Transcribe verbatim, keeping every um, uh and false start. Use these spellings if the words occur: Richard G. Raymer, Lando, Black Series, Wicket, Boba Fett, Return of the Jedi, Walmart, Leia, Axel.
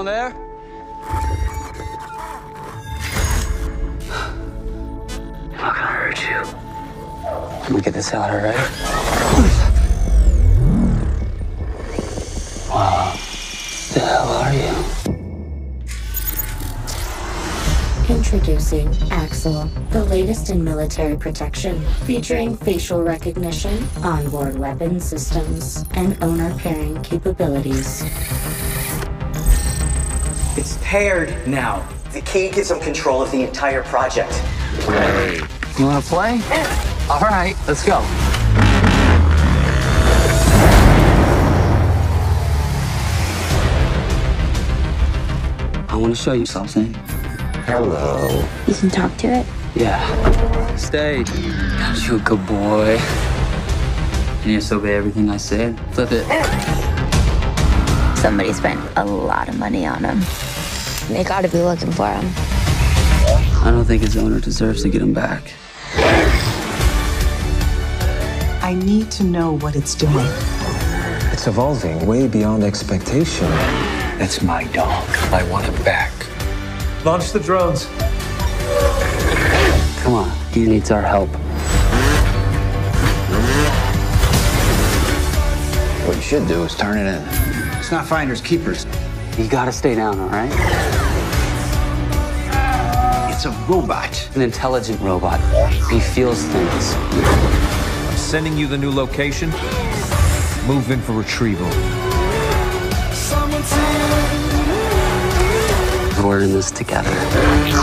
Someone there? I'm not gonna hurt you. Let me get this out, all right? Wow. Who the hell are you? Introducing Axel, the latest in military protection, featuring facial recognition, onboard weapon systems, and owner pairing capabilities. It's paired now. The key gives them control of the entire project. You want to play? Yeah. All right, let's go. I want to show you something. Hello. You can talk to it? Yeah. Stay. Got you, good boy. Can you just obey everything I said? Flip it. Yeah. Somebody spent a lot of money on him. They gotta be looking for him. I don't think his owner deserves to get him back. I need to know what it's doing. It's evolving way beyond expectation. That's my dog. I want him back. Launch the drones. Come on, he needs our help. What you should do is turn it in. It's not finders, keepers. You gotta stay down, all right? It's a robot. An intelligent robot. He feels things. I'm sending you the new location. Move in for retrieval. We're in this together.